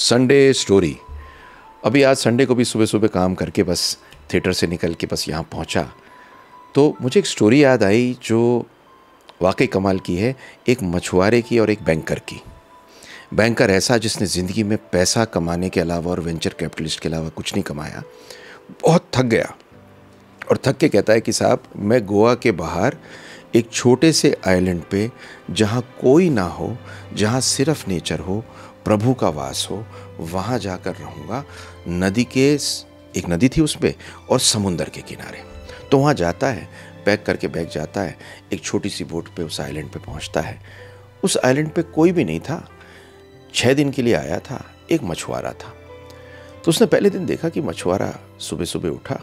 Sunday story. अभी आज Sunday को भी सुबह सुबह काम करके बस थिएटर से निकल के बस यहाँ पहुँचा तो मुझे एक स्टोरी याद आई जो वाकई कमाल की है, एक मछुआरे की और एक बैंकर की। बैंकर ऐसा जिसने ज़िंदगी में पैसा कमाने के अलावा और वेंचर कैपिटलिस्ट के अलावा कुछ नहीं कमाया, बहुत थक गया और थक के कहता है कि साहब मैं गोवा के बाहर एक छोटे से आइलैंड पे जहाँ कोई ना हो, जहाँ सिर्फ नेचर हो, प्रभु का वास हो, वहाँ जाकर रहूँगा। नदी के एक नदी थी उसमें और समुंदर के किनारे। तो वहाँ जाता है, पैक करके बैग जाता है, एक छोटी सी बोट पे उस आइलैंड पे पहुँचता है। उस आइलैंड पे कोई भी नहीं था, 6 दिन के लिए आया था, एक मछुआरा था। तो उसने पहले दिन देखा कि मछुआरा सुबह सुबह उठा,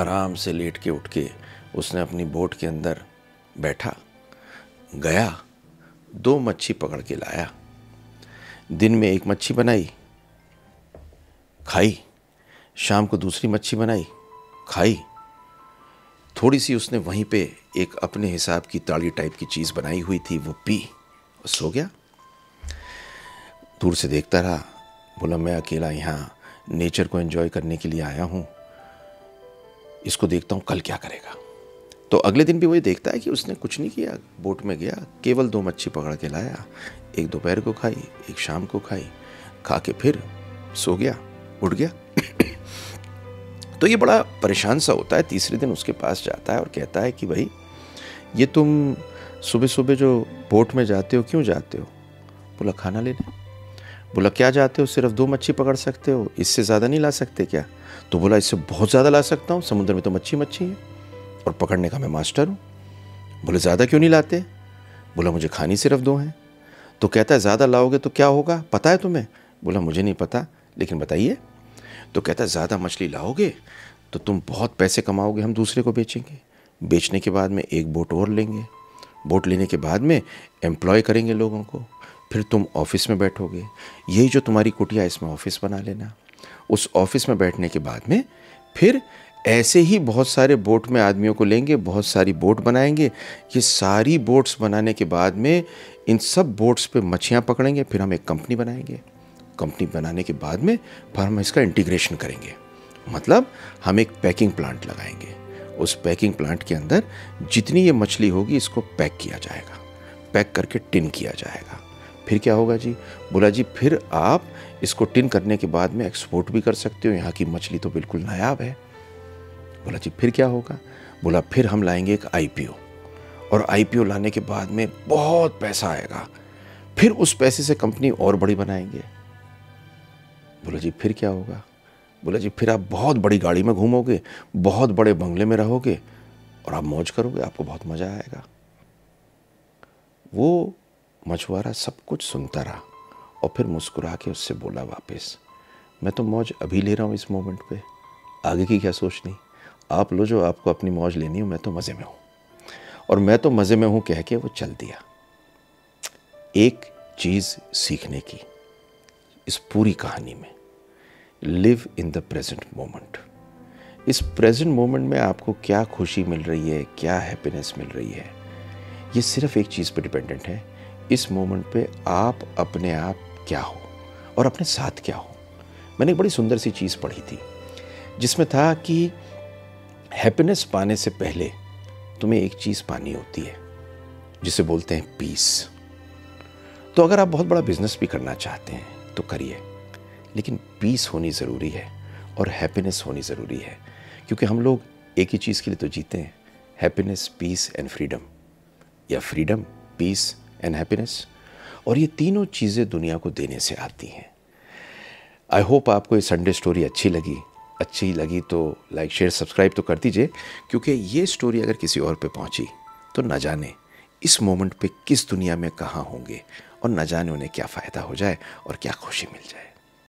आराम से लेट के उठ के उसने अपनी बोट के अंदर बैठा, गया, 2 मच्छी पकड़ के लाया। दिन में एक मच्छी बनाई, खाई, शाम को दूसरी मच्छी बनाई, खाई, थोड़ी सी उसने वहीं पे एक अपने हिसाब की ताड़ी टाइप की चीज़ बनाई हुई थी, वो पी और सो गया। दूर से देखता रहा, बोला मैं अकेला यहाँ नेचर को एंजॉय करने के लिए आया हूँ, इसको देखता हूँ कल क्या करेगा। तो अगले दिन भी वही देखता है कि उसने कुछ नहीं किया, बोट में गया, केवल 2 मच्छी पकड़ के लाया, एक दोपहर को खाई, एक शाम को खाई, खा के फिर सो गया, उठ गया। तो ये बड़ा परेशान सा होता है। तीसरे दिन उसके पास जाता है और कहता है कि भाई ये तुम सुबह सुबह जो बोट में जाते हो क्यों जाते हो? बोला खाना ले लें। बोला क्या जाते हो, सिर्फ 2 मच्छी पकड़ सकते हो, इससे ज़्यादा नहीं ला सकते क्या? तो बोला इससे बहुत ज़्यादा ला सकता हूँ, समुद्र में तो मच्छी मच्छी है और पकड़ने का मैं मास्टर हूँ। बोले ज़्यादा क्यों नहीं लाते? बोला मुझे खानी सिर्फ 2 हैं। तो कहता है ज़्यादा लाओगे तो क्या होगा, पता है तुम्हें? बोला मुझे नहीं पता, लेकिन बताइए। तो कहता है ज़्यादा मछली लाओगे तो तुम बहुत पैसे कमाओगे, हम दूसरे को बेचेंगे, बेचने के बाद में एक बोट और लेंगे, बोट लेने के बाद में एम्प्लॉय करेंगे लोगों को, फिर तुम ऑफिस में बैठोगे, यही जो तुम्हारी कुटिया इसमें ऑफिस बना लेना, उस ऑफिस में बैठने के बाद में फिर ऐसे ही बहुत सारे बोट में आदमियों को लेंगे, बहुत सारी बोट बनाएंगे, ये सारी बोट्स बनाने के बाद में इन सब बोट्स पे मछलियाँ पकड़ेंगे, फिर हम एक कंपनी बनाएंगे, कंपनी बनाने के बाद में फिर हम इसका इंटीग्रेशन करेंगे, मतलब हम एक पैकिंग प्लांट लगाएंगे, उस पैकिंग प्लांट के अंदर जितनी ये मछली होगी इसको पैक किया जाएगा, पैक करके टिन किया जाएगा, फिर क्या होगा जी? बोला जी फिर आप इसको टिन करने के बाद में एक्सपोर्ट भी कर सकते हो, यहाँ की मछली तो बिल्कुल नायाब है। बोला जी फिर क्या होगा? बोला फिर हम लाएंगे एक आईपीओ और आईपीओ लाने के बाद में बहुत पैसा आएगा, फिर उस पैसे से कंपनी और बड़ी बनाएंगे। बोला जी फिर क्या होगा? बोला जी फिर आप बहुत बड़ी गाड़ी में घूमोगे, बहुत बड़े बंगले में रहोगे और आप मौज करोगे, आपको बहुत मज़ा आएगा। वो मछुआरा सब कुछ सुनता रहा और फिर मुस्कुरा के उससे बोला वापस, मैं तो मौज अभी ले रहा हूँ इस मोमेंट पे, आगे की क्या सोचनी, आप लो जो आपको अपनी मौज लेनी हो, मैं तो मज़े में हूँ। और मैं तो मज़े में हूँ कह के वो चल दिया। एक चीज़ सीखने की इस पूरी कहानी में, live in the present moment. इस प्रेजेंट मोमेंट में आपको क्या खुशी मिल रही है, क्या हैप्पीनेस मिल रही है, ये सिर्फ एक चीज़ पे डिपेंडेंट है, इस मोमेंट पे आप अपने आप क्या हो और अपने साथ क्या हो। मैंने एक बड़ी सुंदर सी चीज़ पढ़ी थी जिसमें था कि हैप्पीनेस पाने से पहले तुम्हें एक चीज़ पानी होती है जिसे बोलते हैं पीस। तो अगर आप बहुत बड़ा बिजनेस भी करना चाहते हैं तो करिए, लेकिन पीस होनी ज़रूरी है और हैप्पीनेस होनी ज़रूरी है, क्योंकि हम लोग एक ही चीज़ के लिए तो जीते हैं, हैप्पीनेस पीस एंड फ्रीडम, या फ्रीडम पीस एंड हैप्पीनेस, और ये तीनों चीज़ें दुनिया को देने से आती हैं। आई होप आपको ये संडे स्टोरी अच्छी लगी तो लाइक शेयर सब्सक्राइब तो कर दीजिए, क्योंकि ये स्टोरी अगर किसी और पे पहुंची तो न जाने इस मोमेंट पे किस दुनिया में कहाँ होंगे और न जाने उन्हें क्या फ़ायदा हो जाए और क्या खुशी मिल जाए।